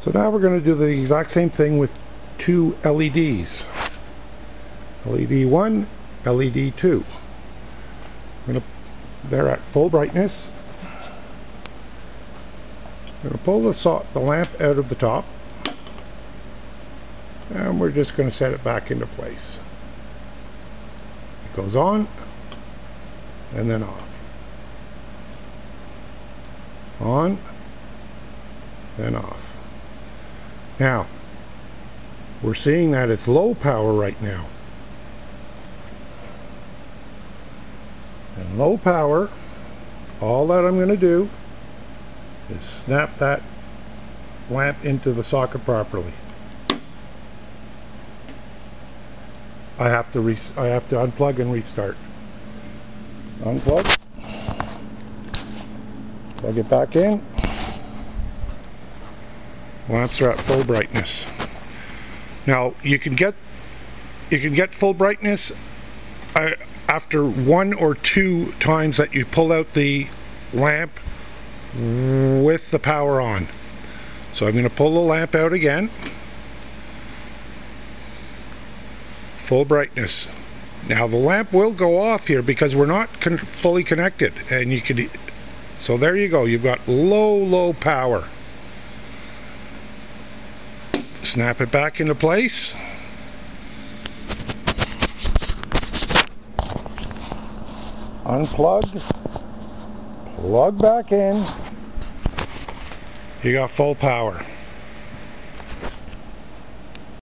So now we're going to do the exact same thing with two LEDs. LED 1, LED 2. They're at full brightness. We're going to pull the lamp out of the top, and we're just going to set it back into place. It goes on and then off. On, then off. Now, we're seeing that it's low power right now. And low power, all that I'm going to do is snap that lamp into the socket properly. I have to unplug and restart. Unplug, plug it back in. Lamps are at full brightness. Now you can get full brightness after one or two times that you pull out the lamp with the power on. So I'm going to pull the lamp out again. Full brightness. Now the lamp will go off here because we're not fully connected, and you can. So there you go. You've got low power. Snap it back into place. Unplug. Plug back in. You got full power.